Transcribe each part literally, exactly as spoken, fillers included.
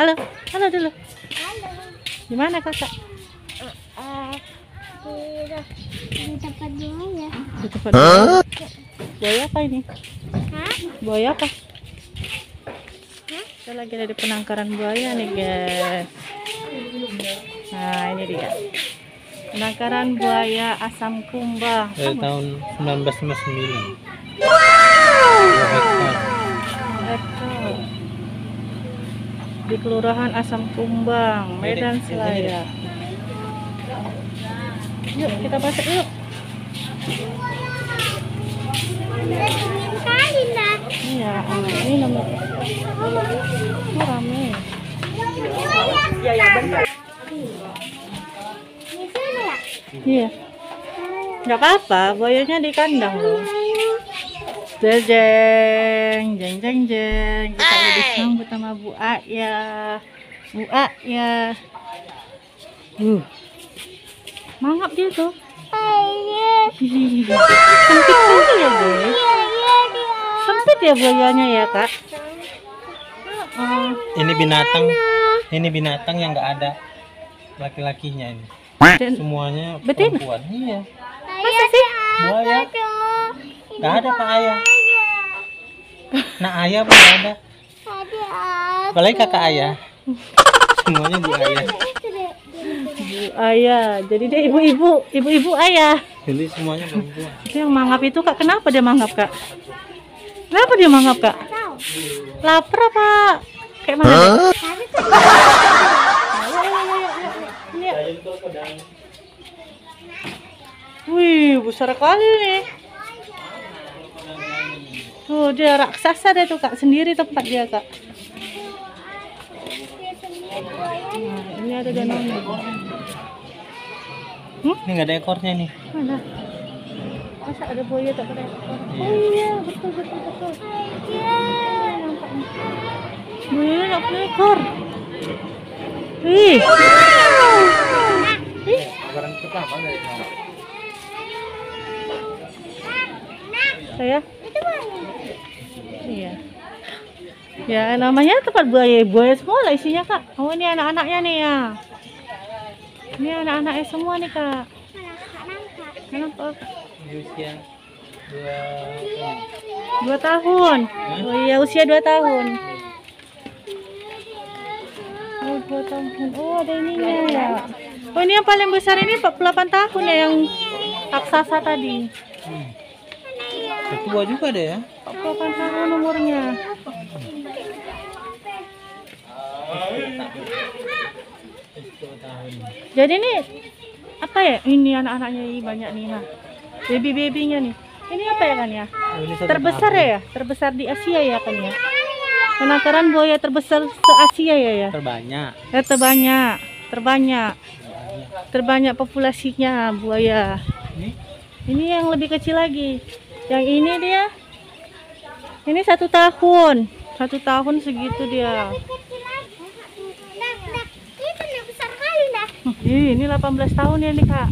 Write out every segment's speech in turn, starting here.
Halo, halo dulu. Halo. Di mana kakak? Uh, uh, di tempat buaya. Di tempat buaya. Buaya apa ini? Hah? Buaya apa? Hah? Kita lagi ada di penangkaran buaya nih guys. Nah ini dia. Penangkaran buaya asam kumbang dari tahun seribu sembilan ratus sembilan puluh sembilan. Wow. Di Kelurahan Asam Kumbang, Medan Selatan. Yuk kita masak yuk. Iya, ini nama. Oh, rame. Iya, ya benar. Iya. Enggak apa-apa, buayanya di kandang loh. Jeng jeng jeng jeng, kita udah disambut sama Bu A ya, Bu A ya. Uh, mangap dia tuh. Hihihi. Sempit sempit ya guys. Sempit ya buayanya ya kak. Uh, ini binatang, ini binatang yang nggak ada laki-lakinya ini. Semuanya perempuan. Iya. Masa sih? Buaya. Gak ada Pak Ayah. Nah Ayah pun gak ada. Apalagi kakak Ayah. Semuanya Bu Ayah. Bu Ayah. Jadi dia ibu-ibu, ibu-ibu Ayah. Jadi semuanya perempuan. Yang mangap itu kak, kenapa dia mangap kak? Kenapa dia mangap kak? Lapar apa? Kayak mangap. Wih, besar kali nih. Tuh dia raksasa deh tuh kak, sendiri tempat dia kak. Nah, ini ada danaunya. Hmm? Ini nggak ada ekornya nih. Mana? Masa ada buaya tak ada ekor? Iya. Oh iya betul betul betul. Buaya nggak punya ekor. Ih. Ih. Saya. Iya. Ya namanya tempat buaya, buaya semua lah isinya kak. Oh ini anak-anaknya nih ya. Ini anak-anaknya semua nih kak. Kenapa? Usia dua dua tahun. Oh iya usia dua tahun. Oh dua tahun. Oh ada ininya ya. Oh ini yang paling besar ini empat puluh delapan tahun ya yang raksasa tadi. Hmm. Tua juga deh ya. empat puluh delapan tahun umurnya. Jadi nih apa ya? Ini anak-anaknya ini banyak nih. Baby-babynya nih. Ini apa ya kan ya? Terbesar ya? Terbesar di Asia ya kan ya? Penangkaran buaya terbesar se-Asia ya ya? Terbanyak. Ya terbanyak. Terbanyak. Terbanyak populasinya buaya. Ini yang lebih kecil lagi. Yang ini dia, ini satu tahun, satu tahun segitu dia. Ih, ini delapan belas tahun ya nih kak,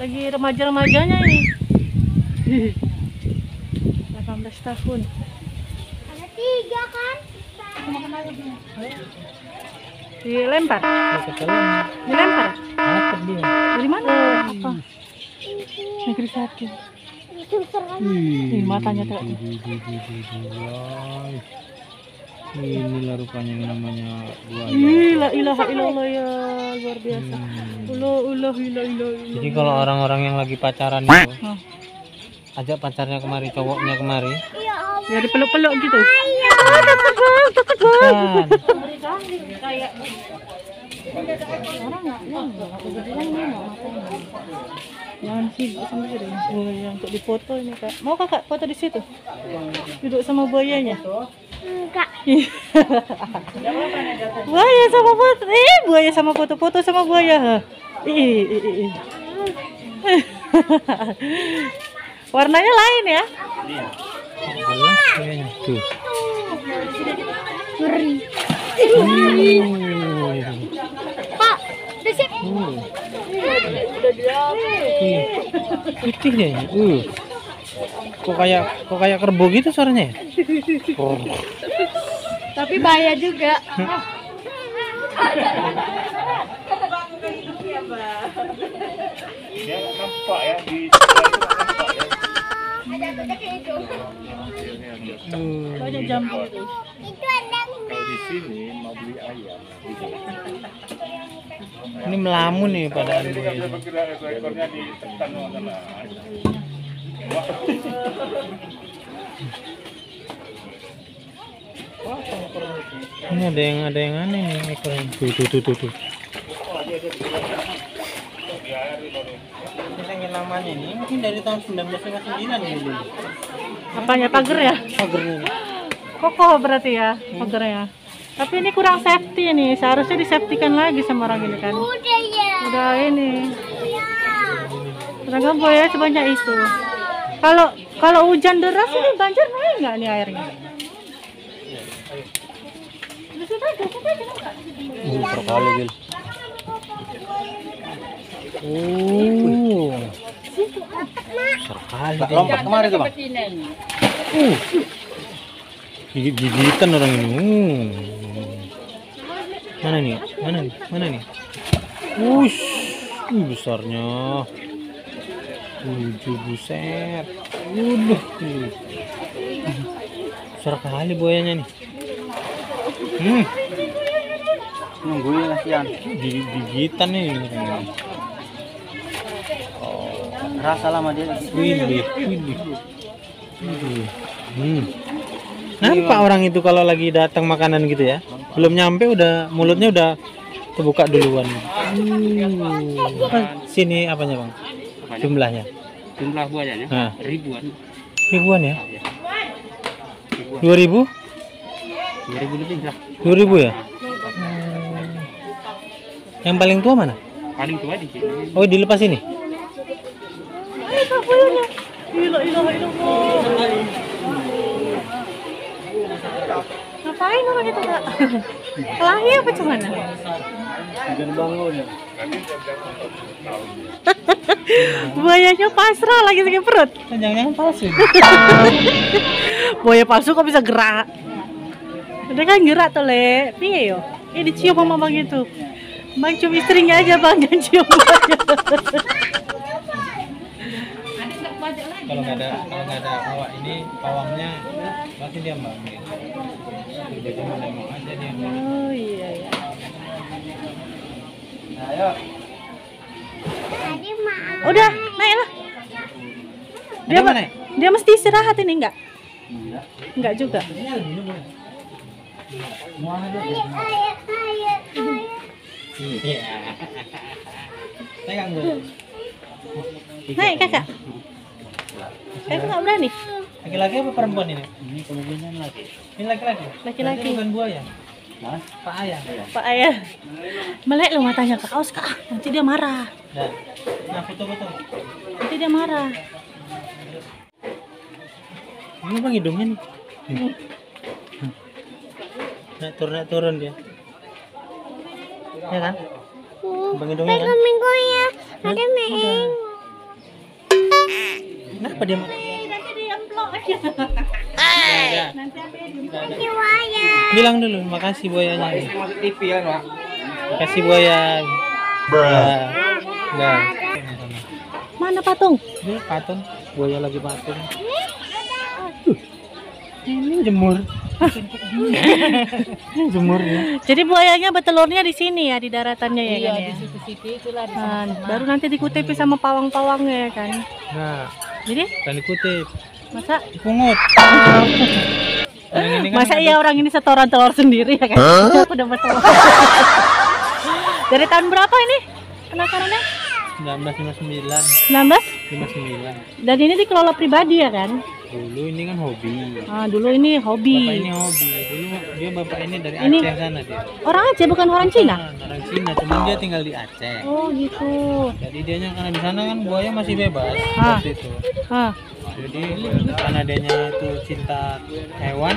lagi remaja-remajanya ini. delapan belas tahun. Ada tiga kan? Dilempar. Dilempar. Dari mana? Apa? Negeri satu. Ih, matanya tuh. Inilah rupanya yang namanya buaya. La ilaha illallah ya, luar biasa. Ulu ulu ila ila. Jadi kalau orang-orang yang lagi pacaran itu, huh? Ajak pacarnya kemari, cowoknya kemari. Ya dipeluk-peluk gitu. Oh, takut bang, takut bang. Jangan sibuk sendiri. Buaya untuk dipoto ini kak. Mau kakak foto di situ? Duduk sama buayanya? Enggak. Buaya sama foto. Eh, buaya sama foto-foto sama buaya. Ih, ih, ih. Warnanya lain ya? Iya. Tuh. Ngeri. Pak, desip. Udah diambil. Putih deh. Uh. Kok kayak kok kayak kerbau gitu suaranya? Oh. Tapi bahaya juga. Dia nampak ya di kalau di sini mau beli ayam. Ini melamun nih pada hari ini. Ekornya ditekan sama ayam. Ini ada yang ada yang aneh nih ekornya. Tuh tuh tuh tuh. tuh. Namanya ini mungkin dari tahun seribu sembilan ratus lima puluh sembilan ini. Apanya pagar ya? Pagernya. Kokoh berarti ya, pagernya. Tapi ini kurang safety nih, seharusnya disafetikan lagi sama orang ini kan. Udah ini. Penangkaran buaya sebanyak itu. Kalau kalau hujan deras ini banjir naik nggak nih airnya? Uh, berkali gil. Oh, serkali lompat kemarin tuh bang. Uh, gigit gigitan orang ini. Uh. Mana nih? Mana nih? Mana nih? Ush, uh, besarnya. Lucu buset. Waduh. Serkali buayanya nih. Hmm. Nungguin kasihan. Gigit gigitan nih. Rasa lama dia widih widih widih hmm. Nampak orang itu kalau lagi datang makanan gitu ya, belum nyampe udah mulutnya udah terbuka duluan. hmm. Apa sini apanya bang, jumlahnya jumlah buayanya? Nah. ribuan ribuan ya, dua ribu dua ribu lebih lah, dua ribu ya. hmm. Yang paling tua mana? Paling tua di sini. Oh, dilepas ini. Ngapain orang itu kak? Lahir apa cuman? Buayanya pasrah lagi sakit perut. Jangan-jangan palsu. Buaya palsu kok bisa gerak? Dia kan gerak tuh le. Piye yo? Eh dicium sama bang itu. Bang cium istrinya aja bang, jangan cium buaya. Kalau nggak ada kalau nggak ada awak ini pawangnya pasti dia mau gitu. Jadi mana mau aja dia. Oh iya ya. Nah, ayo. Udah naiklah. Dia mana? Naik? Dia mesti istirahat ini enggak? Enggak. Enggak juga. Iya. Pegang gue. Naik kakak. Eh, aku nggak berani. Laki-laki apa perempuan ini? Ini kemungkinan laki. Ini laki-laki. Laki-laki bukan buaya. Nah, Pak Ayah. Pak Ayah. Melek lu matanya ke kaos kak. Nanti dia marah. Nah, nah foto-foto. Nanti dia marah. Ini bang hidungnya nih. Hmm. Nak turun, nak turun dia. Ya kan? Uh, bang hidungnya kan? Minggunya ada meeng. Kenapa dia? Nanti diemplok aja. Nanti nanti buaya. Bilang dulu, makasih buayanya. Masuk T V ya, Pak. Makasih buaya. Nah. Nah. Mana patung? Ini patung. Buaya lagi patung. Uh. Ini jemur. Jemur ya. Jadi buayanya bertelurnya di sini ya, di daratannya ya, iya, kan, ya? Di situ-situ itulah di nah, baru nanti dikutipi sama pawang-pawangnya ya kan. Nah. Jadi? Kan dikutip. Masa? Dipungut. Kan masa iya orang ini setoran telur sendiri ya kan? Huh? Aku udah bertelur. Dari tahun berapa ini? Penangkarannya? seribu sembilan ratus lima puluh sembilan. seribu sembilan ratus lima puluh sembilan. Dan ini dikelola pribadi ya kan? Dulu ini kan hobi. Ah, dulu ini hobi. Bapak ini hobi. Dulu dia bapak ini dari Aceh ini, sana dia. Orang Aceh bukan orang Cina. Nah, orang Cina, cuma dia tinggal di Aceh. Oh, gitu. Jadi dianya karena di sana kan buaya masih bebas ah. Seperti itu. Ah. Jadi karena dianya itu cinta hewan.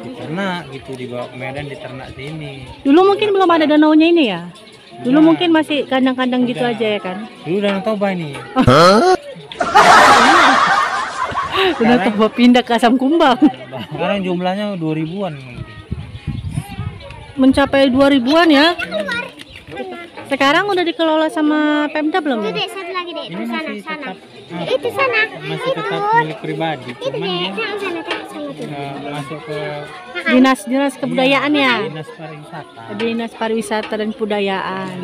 Diternak gitu, dibawa ke Medan diternak sini. Dulu mungkin belum ada danaunya ini ya. Dulu nah, mungkin masih kandang-kandang gitu aja ya kan. Dulu danau Toba ini. Hah? Udah coba pindah ke Asam Kumbang. Sekarang jumlahnya dua ribuan. mencapai dua ribuan ya. Sekarang udah dikelola sama Pemda belum? Itu deh, satu lagi deh, itu sana, sana. Itu sana. Masih tetap milik pribadi. Itu deh, sana, sana, sana. Masuk ke dinas-dinas kebudayaan ya. Dinas pariwisata. Dinas pariwisata dan kebudayaan.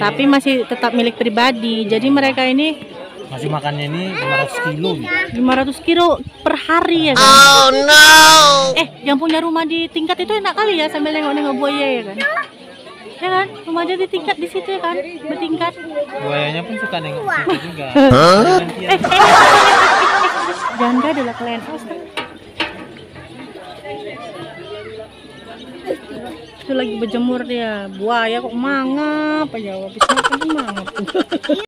Tapi masih tetap milik pribadi. Jadi mereka ini masih makannya ini lima ratus kilo. lima ratus kilo per hari ya kan? Oh no. Eh, yang punya rumah di tingkat itu enak kali ya sambil nengok-nengok buaya ya kan? Ya kan? Rumah dia di tingkat di situ ya kan? Bertingkat. Buayanya pun suka nengok situ juga. Eh, jangan gak adalah kalian. Itu lagi berjemur dia. Buaya kok mangap aja. Habis makan mangap.